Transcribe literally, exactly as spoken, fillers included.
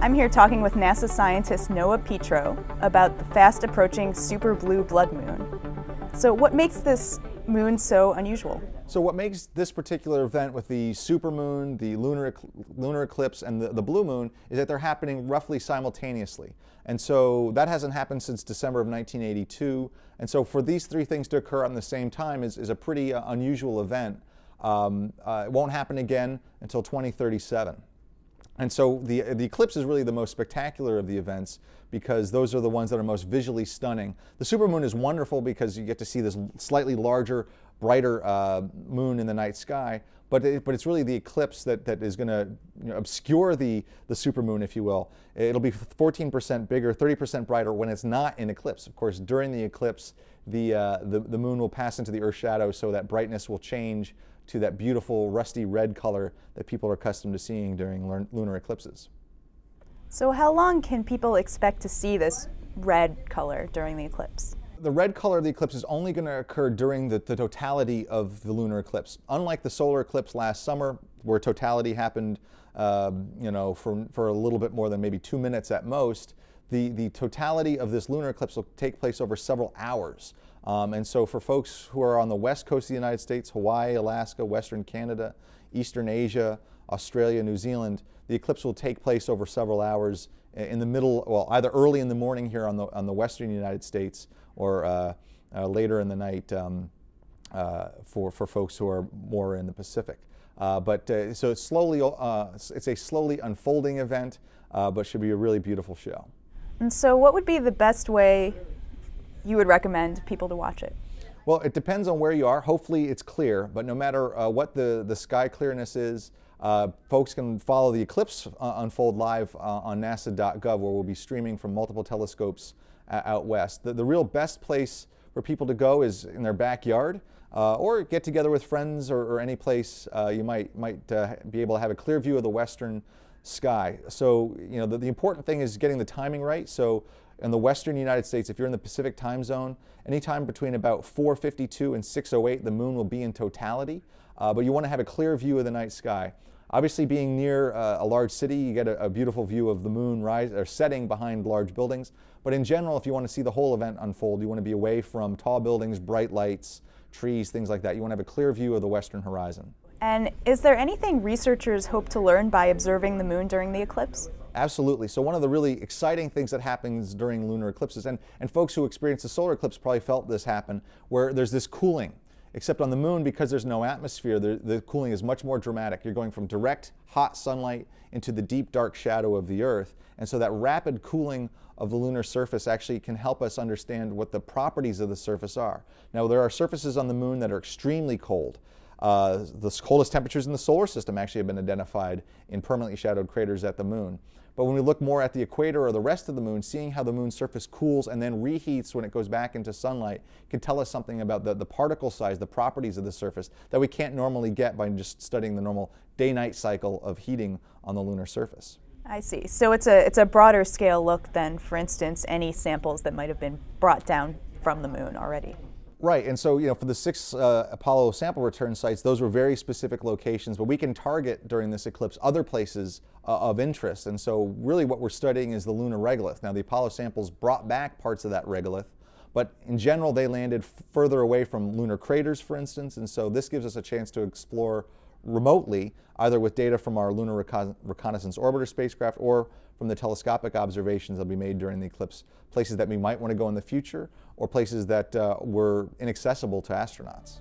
I'm here talking with NASA scientist Noah Petro about the fast approaching super blue blood moon. So what makes this moon so unusual? So what makes this particular event with the supermoon, the lunar, lunar eclipse, and the, the blue moon is that they're happening roughly simultaneously. And so that hasn't happened since December of nineteen eighty-two. And so for these three things to occur on the same time is, is a pretty uh, unusual event. Um, uh, it won't happen again until twenty thirty-seven. And so the, the eclipse is really the most spectacular of the events because those are the ones that are most visually stunning. The supermoon is wonderful because you get to see this slightly larger, brighter uh, moon in the night sky, but, it, but it's really the eclipse that, that is going to you know, obscure the, the supermoon, if you will. It'll be fourteen percent bigger, thirty percent brighter when it's not in eclipse. Of course, during the eclipse, the, uh, the, the moon will pass into the Earth's shadow, so that brightness will change to that beautiful rusty red color that people are accustomed to seeing during lunar eclipses. So how long can people expect to see this red color during the eclipse? The red color of the eclipse is only going to occur during the, the totality of the lunar eclipse. Unlike the solar eclipse last summer, where totality happened uh, you know, for, for a little bit more than maybe two minutes at most, the, the totality of this lunar eclipse will take place over several hours. Um, and so for folks who are on the west coast of the United States, Hawaii, Alaska, Western Canada, Eastern Asia, Australia, New Zealand, the eclipse will take place over several hours in the middle, well, either early in the morning here on the, on the western United States or uh, uh, later in the night um, uh, for, for folks who are more in the Pacific. Uh, but uh, so it's, slowly, uh, it's a slowly unfolding event, uh, but should be a really beautiful show. And so what would be the best way you would recommend people to watch it? Well, it depends on where you are. Hopefully it's clear, but no matter uh, what the, the sky clearness is, uh, folks can follow the eclipse uh, unfold live uh, on nasa dot gov, where we'll be streaming from multiple telescopes uh, out west. The, the real best place for people to go is in their backyard, uh, or get together with friends, or, or any place uh, you might, might uh, be able to have a clear view of the western sky. So, you know, the, the important thing is getting the timing right. So in the western United States, if you're in the Pacific time zone, anytime between about four fifty-two and six oh eight, the moon will be in totality. Uh, but you want to have a clear view of the night sky. Obviously, being near uh, a large city, you get a, a beautiful view of the moon rise or setting behind large buildings. But in general, if you want to see the whole event unfold, you want to be away from tall buildings, bright lights, trees, things like that. You want to have a clear view of the western horizon. And is there anything researchers hope to learn by observing the moon during the eclipse? Absolutely. So one of the really exciting things that happens during lunar eclipses, and, and folks who experienced the solar eclipse probably felt this happen, where there's this cooling. Except on the moon, because there's no atmosphere, the, the cooling is much more dramatic. You're going from direct hot sunlight into the deep dark shadow of the Earth. And so that rapid cooling of the lunar surface actually can help us understand what the properties of the surface are. Now, there are surfaces on the moon that are extremely cold. Uh, the coldest temperatures in the solar system actually have been identified in permanently shadowed craters at the moon. But when we look more at the equator or the rest of the moon, seeing how the moon's surface cools and then reheats when it goes back into sunlight can tell us something about the, the particle size, the properties of the surface that we can't normally get by just studying the normal day-night cycle of heating on the lunar surface. I see. So it's a, it's a broader scale look than, for instance, any samples that might have been brought down from the moon already. Right, and so you know, for the six uh, Apollo sample return sites, those were very specific locations, but we can target during this eclipse other places uh, of interest. And so really what we're studying is the lunar regolith. Now, the Apollo samples brought back parts of that regolith, but in general they landed further away from lunar craters, for instance, and so this gives us a chance to explore remotely, either with data from our Lunar Recon Reconnaissance Orbiter spacecraft or from the telescopic observations that will be made during the eclipse, places that we might want to go in the future or places that uh, were inaccessible to astronauts.